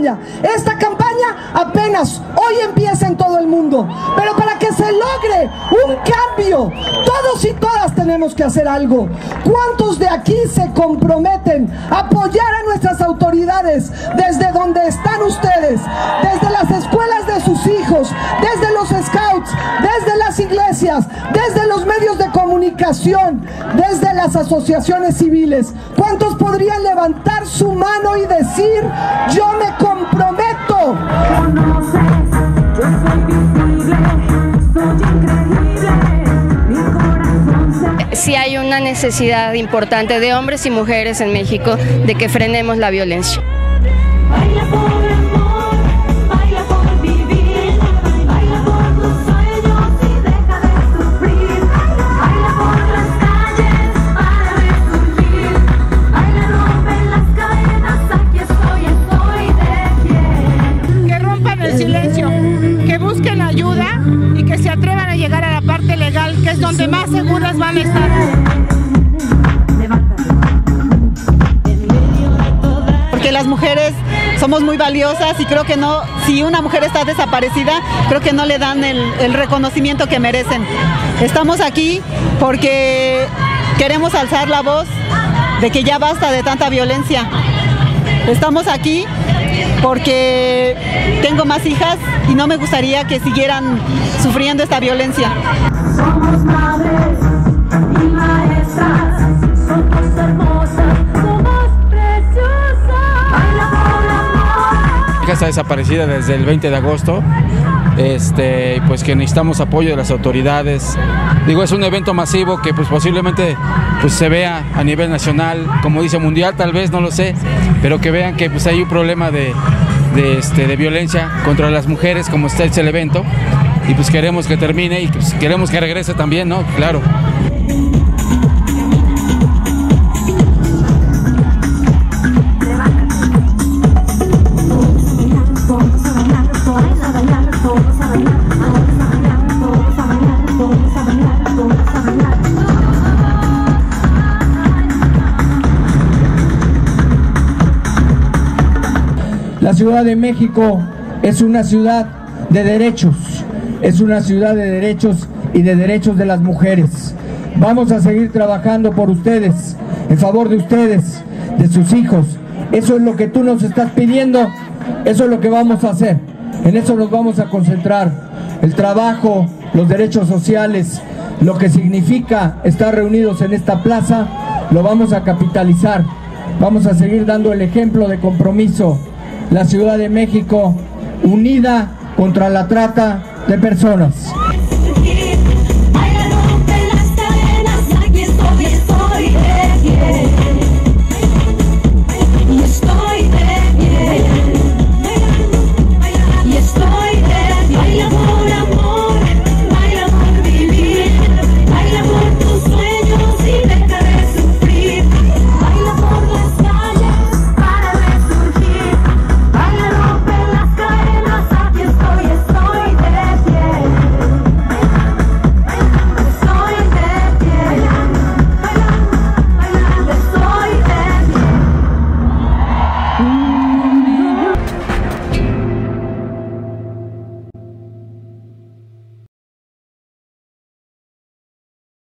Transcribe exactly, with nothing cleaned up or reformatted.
campaña. Esta campaña apenas hoy empieza en todo el mundo, pero para que se logre un cambio, todos y todas tenemos que hacer algo. ¿Cuántos de aquí se comprometen a apoyar a nuestras autoridades desde donde están ustedes, desde las escuelas de sus hijos, desde los scouts, desde las iglesias, desde los medios de comunicación, desde las asociaciones civiles? ¿Cuántos podrían levantar su mano y decir: yo me comprometo? Sí hay una necesidad importante de hombres y mujeres en México de que frenemos la violencia. Que es donde más seguras van a estar. Porque las mujeres somos muy valiosas y creo que no, si una mujer está desaparecida, creo que no le dan el, el reconocimiento que merecen. Estamos aquí porque queremos alzar la voz de que ya basta de tanta violencia. Estamos aquí porque tengo más hijas y no me gustaría que siguieran sufriendo esta violencia. Somos madres y maestras, somos hermosas, somos preciosas. Baila por amor. Mi hija está desaparecida desde el veinte de agosto, este, pues que necesitamos apoyo de las autoridades. Digo, es un evento masivo que pues posiblemente pues, se vea a nivel nacional, como dice mundial, tal vez, no lo sé, pero que vean que pues hay un problema de, de, este, de violencia contra las mujeres, como está el evento. Y pues queremos que termine y pues queremos que regrese también, ¿no? Claro. La Ciudad de México es una ciudad de derechos. Es una ciudad de derechos y de derechos de las mujeres. Vamos a seguir trabajando por ustedes, en favor de ustedes, de sus hijos. Eso es lo que tú nos estás pidiendo, eso es lo que vamos a hacer. En eso nos vamos a concentrar. El trabajo, los derechos sociales, lo que significa estar reunidos en esta plaza, lo vamos a capitalizar. Vamos a seguir dando el ejemplo de compromiso. La Ciudad de México unida contra la trata de personas.